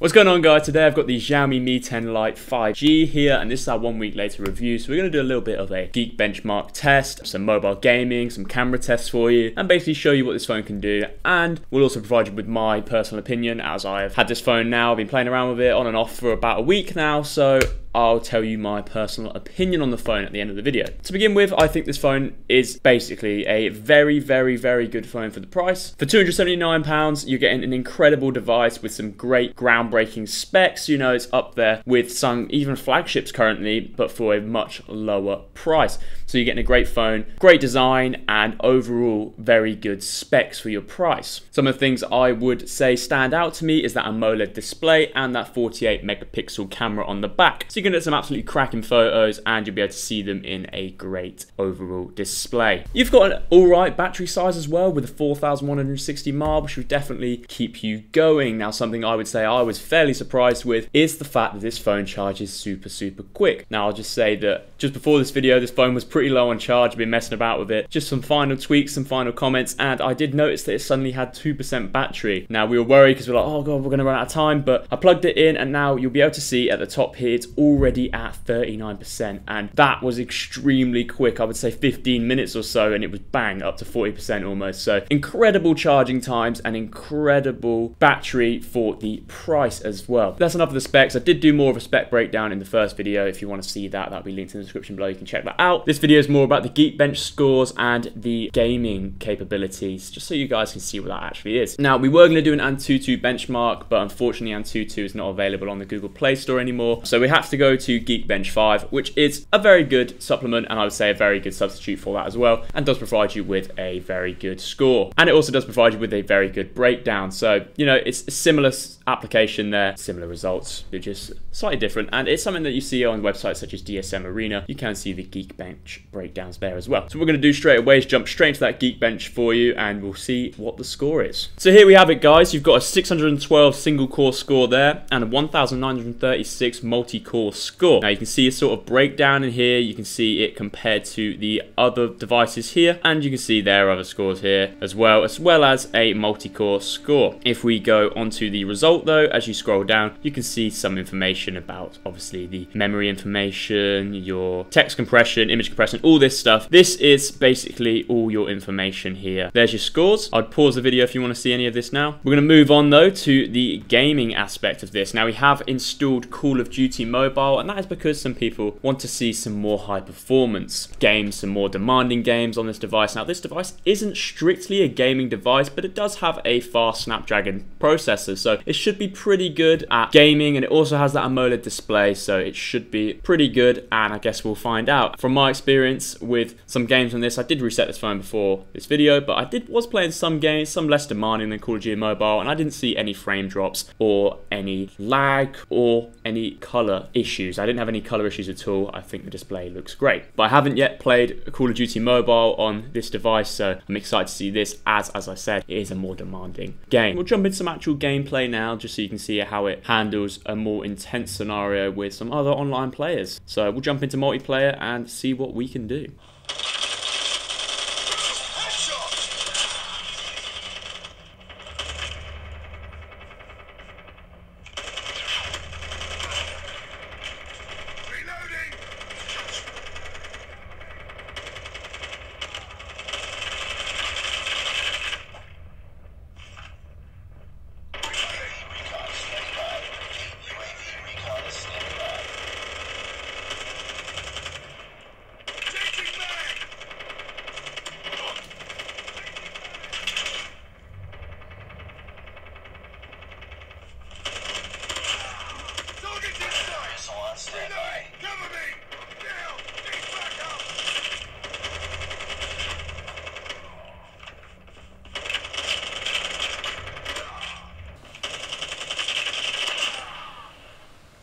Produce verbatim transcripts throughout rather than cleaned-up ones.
What's going on, guys? Today I've got the Xiaomi Mi ten Lite five G here, and this is our one week later review. So we're going to do a little bit of a Geekbench mark test, some mobile gaming, some camera tests for you, and basically show you what this phone can do. And we'll also provide you with my personal opinion, as I've had this phone now, I've been playing around with it on and off for about a week now, so I'll tell you my personal opinion on the phone at the end of the video. To begin with, I think this phone is basically a very, very, very good phone for the price. For two hundred seventy-nine pounds, you're getting an incredible device with some great groundbreaking specs. You know, it's up there with some even flagships currently, but for a much lower price. So you're getting a great phone, great design, and overall very good specs for your price. Some of the things I would say stand out to me is that AMOLED display and that forty-eight megapixel camera on the back. So you're gonna get some absolutely cracking photos, and you'll be able to see them in a great overall display. You've got an all right battery size as well, with a four thousand one hundred sixty milliamp hour, which will definitely keep you going. Now, something I would say I was fairly surprised with is the fact that this phone charges super, super quick. Now, I'll just say that just before this video, this phone was pretty low on charge. I've been messing about with it. Just some final tweaks, some final comments, and I did notice that it suddenly had two percent battery. Now, we were worried because we we're like, oh God, we're gonna run out of time, but I plugged it in, and now you'll be able to see at the top here, it's all already at thirty-nine percent, and that was extremely quick. I would say fifteen minutes or so, and it was bang, up to forty percent almost. So incredible charging times and incredible battery for the price as well. That's enough of the specs. I did do more of a spec breakdown in the first video. If you want to see that, that'll be linked in the description below. You can check that out. This video is more about the Geekbench scores and the gaming capabilities, just so you guys can see what that actually is. Now, we were going to do an Antutu benchmark, but unfortunately Antutu is not available on the Google Play Store anymore, so we have to go to Geekbench five, which is a very good supplement, and I would say a very good substitute for that as well, and does provide you with a very good score, and it also does provide you with a very good breakdown. So, you know, it's a similar application there, similar results, they're just slightly different, and it's something that you see on websites such as D S M Arena. You can see the Geekbench breakdowns there as well. So what we're going to do straight away is jump straight into that Geekbench for you, and we'll see what the score is. So here we have it, guys. You've got a six hundred twelve single core score there, and a one thousand nine hundred thirty-six multi-core score. Now, you can see a sort of breakdown in here. You can see it compared to the other devices here, and you can see there are other scores here as well, as well as a multi-core score. If we go onto the result though, as you scroll down, you can see some information about obviously the memory information, your text compression, image compression, all this stuff. This is basically all your information here. There's your scores. I'd pause the video if you want to see any of this now. We're going to move on though to the gaming aspect of this. Now, we have installed Call of Duty Mobile, and that is because some people want to see some more high performance games, some more demanding games on this device. Now, this device isn't strictly a gaming device, but it does have a fast Snapdragon processor, so it should be pretty good at gaming, and it also has that AMOLED display, so it should be pretty good, and I guess we'll find out. From my experience with some games on this, I did reset this phone before this video, but I did was playing some games, some less demanding than Call of Duty Mobile, and I didn't see any frame drops or any lag or any color issues. I didn't have any color issues at all. I think the display looks great, but I haven't yet played Call of Duty Mobile on this device, so I'm excited to see this, as as I said, it is a more demanding game. We'll jump into some actual gameplay now, just so you can see how it handles a more intense scenario with some other online players. So we'll jump into multiplayer and see what we can do.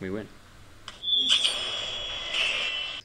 We win.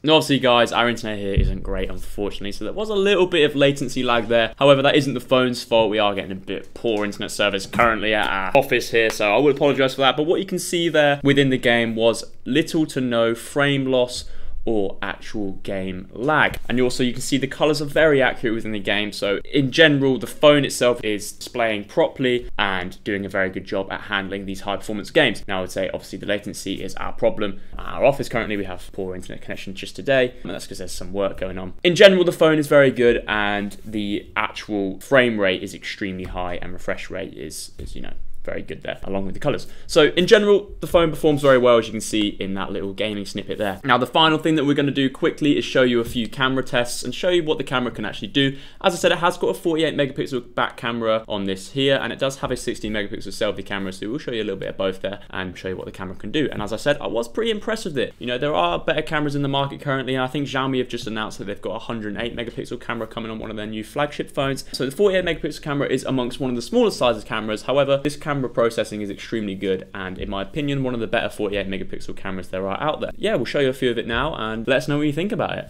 Now, obviously, guys, our internet here isn't great, unfortunately, so there was a little bit of latency lag there. However, that isn't the phone's fault. We are getting a bit poor internet service currently at our office here, so I would apologize for that. But what you can see there within the game was little to no frame loss or actual game lag. And also you can see the colors are very accurate within the game. So in general, the phone itself is displaying properly and doing a very good job at handling these high performance games. Now I would say obviously the latency is our problem. Our office currently, we have poor internet connection just today, and that's because there's some work going on. In general, the phone is very good and the actual frame rate is extremely high and refresh rate is, is you know, very good there, along with the colors. So in general, the phone performs very well, as you can see in that little gaming snippet there. Now, the final thing that we're gonna do quickly is show you a few camera tests and show you what the camera can actually do. As I said, it has got a forty-eight megapixel back camera on this here, and it does have a sixteen megapixel selfie camera, so we'll show you a little bit of both there and show you what the camera can do. And as I said, I was pretty impressed with it. You know, there are better cameras in the market currently, and I think Xiaomi have just announced that they've got a one hundred eight megapixel camera coming on one of their new flagship phones. So the forty-eight megapixel camera is amongst one of the smaller sizes cameras. However, this camera Camera processing is extremely good, and in my opinion, one of the better forty-eight megapixel cameras there are out there. Yeah, we'll show you a few of it now and let us know what you think about it.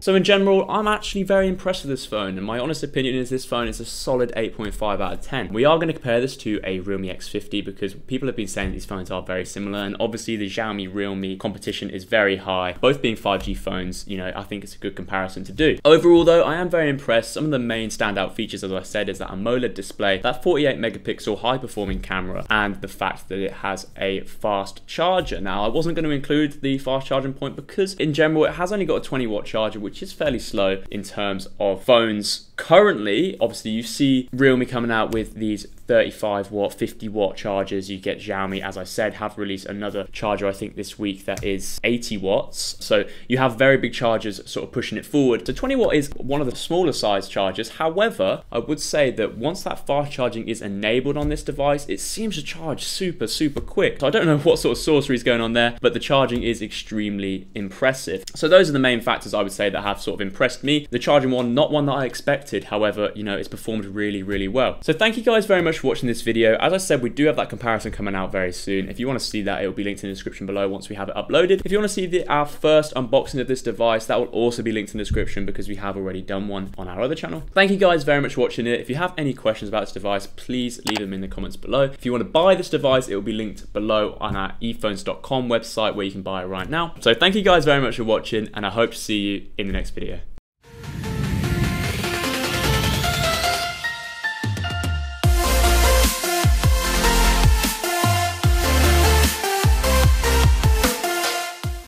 So in general, I'm actually very impressed with this phone, and my honest opinion is this phone is a solid eight point five out of ten. We are going to compare this to a Realme X fifty because people have been saying these phones are very similar, and obviously the Xiaomi Realme competition is very high. Both being five G phones, you know, I think it's a good comparison to do. Overall though, I am very impressed. Some of the main standout features, as I said, is that AMOLED display, that forty-eight megapixel high performing camera, and the fact that it has a fast charger. Now I wasn't going to include the fast charging point because in general it has only got a twenty watt charger, which which is fairly slow in terms of phones currently. Obviously you see Realme coming out with these thirty-five watt, fifty watt chargers. You get Xiaomi, as I said, have released another charger I think this week that is eighty watts. So you have very big chargers sort of pushing it forward. So twenty watt is one of the smaller size chargers. However, I would say that once that fast charging is enabled on this device, it seems to charge super, super quick. So I don't know what sort of sorcery is going on there, but the charging is extremely impressive. So those are the main factors I would say that have sort of impressed me. The charging one, not one that I expected. However, you know, it's performed really, really well. So thank you guys very much for watching this video. As I said, we do have that comparison coming out very soon. If you want to see that, it will be linked in the description below once we have it uploaded. If you want to see the, our first unboxing of this device, that will also be linked in the description because we have already done one on our other channel. Thank you guys very much for watching it. If you have any questions about this device, please leave them in the comments below. If you want to buy this device, it will be linked below on our e phones dot com website where you can buy it right now. So thank you guys very much for watching, and I hope to see you in the next video.